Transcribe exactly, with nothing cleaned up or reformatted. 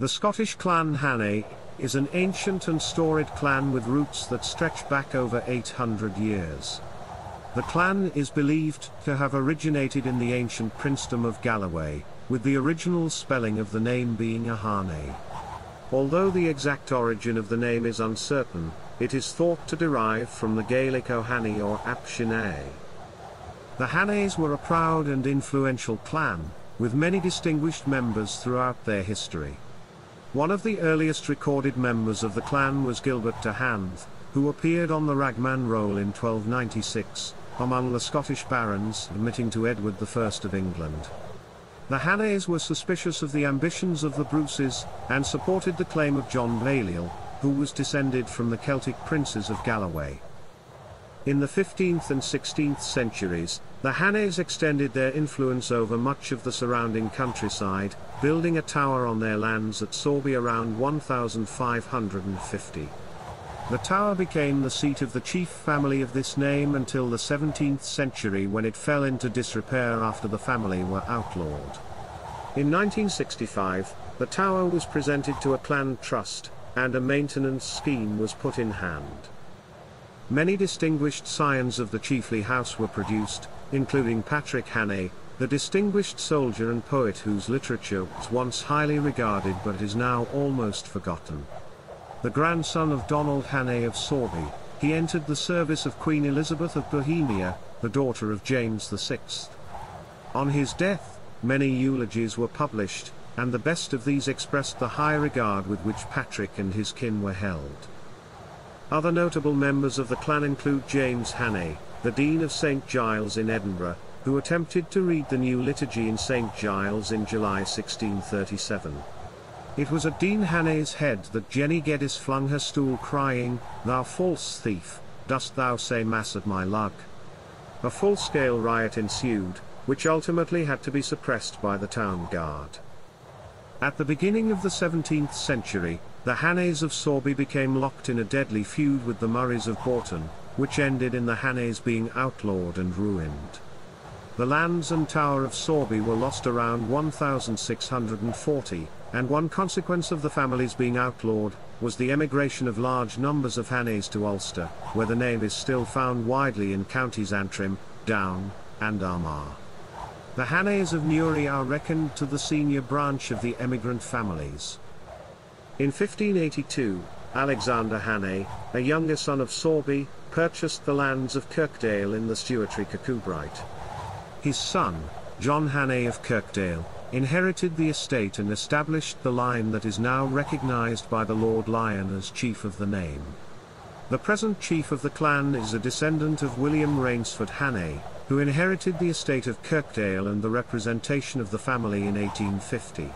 The Scottish clan Hannay is an ancient and storied clan with roots that stretch back over eight hundred years. The clan is believed to have originated in the ancient princedom of Galloway, with the original spelling of the name being Ahannay. Although the exact origin of the name is uncertain, it is thought to derive from the Gaelic O'Hannaidh or Ap Shenaeigh. The Hannays were a proud and influential clan, with many distinguished members throughout their history. One of the earliest recorded members of the clan was Gilbert de Hannethe, who appeared on the Ragman roll in twelve ninety-six, among the Scottish barons admitting to Edward the First of England. The Hannays were suspicious of the ambitions of the Bruces, and supported the claim of John Balliol, who was descended from the Celtic princes of Galloway. In the fifteenth and sixteenth centuries, the Hannays extended their influence over much of the surrounding countryside, building a tower on their lands at Sorbie around one thousand five hundred fifty. The tower became the seat of the chief family of this name until the seventeenth century, when it fell into disrepair after the family were outlawed. In nineteen sixty-five, the tower was presented to a clan trust, and a maintenance scheme was put in hand. Many distinguished scions of the chiefly house were produced, including Patrick Hannay, the distinguished soldier and poet whose literature was once highly regarded but is now almost forgotten. The grandson of Donald Hannay of Sorbie, he entered the service of Queen Elizabeth of Bohemia, the daughter of James the Sixth. On his death, many eulogies were published, and the best of these expressed the high regard with which Patrick and his kin were held. Other notable members of the clan include James Hannay, the Dean of Saint Giles in Edinburgh, who attempted to read the new liturgy in Saint Giles in July sixteen thirty-seven. It was at Dean Hannay's head that Jenny Geddes flung her stool crying, "Thou false thief, dost thou say mass at my lug?" A full-scale riot ensued, which ultimately had to be suppressed by the town guard. At the beginning of the seventeenth century, the Hannays of Sorbie became locked in a deadly feud with the Murrays of Borton, which ended in the Hannays being outlawed and ruined. The lands and tower of Sorbie were lost around one thousand six hundred forty, and one consequence of the families being outlawed was the emigration of large numbers of Hannays to Ulster, where the name is still found widely in counties Antrim, Down, and Armagh. The Hannays of Newry are reckoned to the senior branch of the emigrant families. In fifteen eighty-two, Alexander Hannay, a younger son of Sorbie, purchased the lands of Kirkdale in the Stewartry of Kirkcudbright. His son, John Hannay of Kirkdale, inherited the estate and established the line that is now recognized by the Lord Lyon as chief of the name. The present chief of the clan is a descendant of William Rainsford Hannay, who inherited the estate of Kirkdale and the representation of the family in eighteen fifty.